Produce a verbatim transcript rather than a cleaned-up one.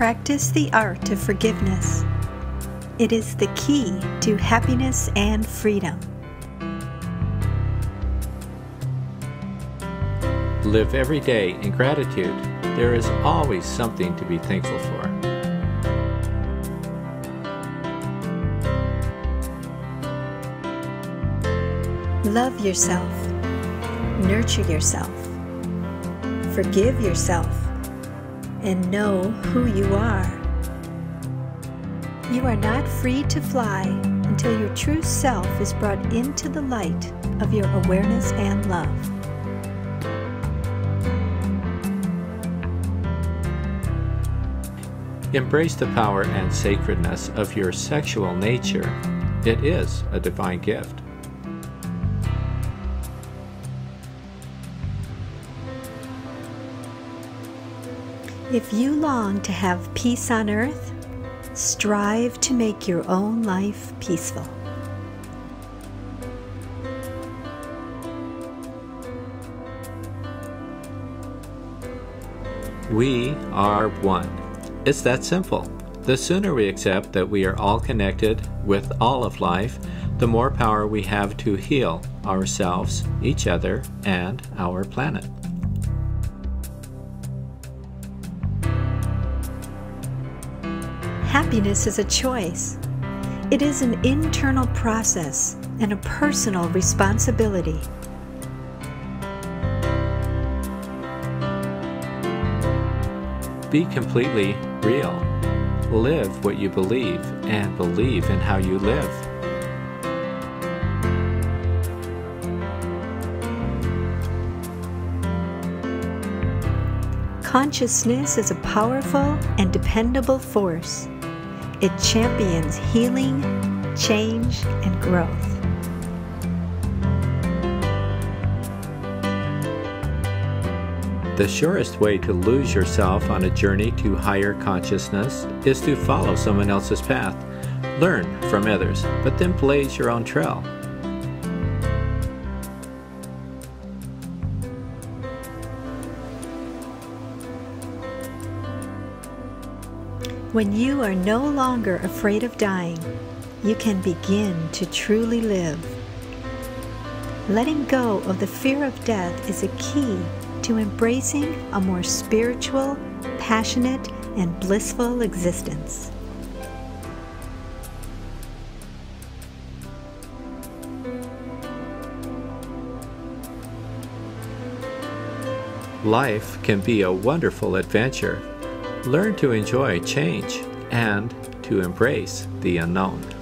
Practice the art of forgiveness. It is the key to happiness and freedom. Live every day in gratitude. There is always something to be thankful for. Love yourself, nurture yourself, forgive yourself, and know who you are. You are not free to fly until your true self is brought into the light of your awareness and love. Embrace the power and sacredness of your sexual nature. It is a divine gift. If you long to have peace on earth, strive to make your own life peaceful. We are one. It's that simple. The sooner we accept that we are all connected with all of life, the more power we have to heal ourselves, each other, and our planet. Happiness is a choice. It is an internal process and a personal responsibility. Be completely real. Live what you believe and believe in how you live. Consciousness is a powerful and dependable force. It champions healing, change, and growth. The surest way to lose yourself on a journey to higher consciousness is to follow someone else's path. Learn from others, but then blaze your own trail. When you are no longer afraid of dying, you can begin to truly live. Letting go of the fear of death is a key to embracing a more spiritual, passionate, and blissful existence. Life can be a wonderful adventure. Learn to enjoy change and to embrace the unknown.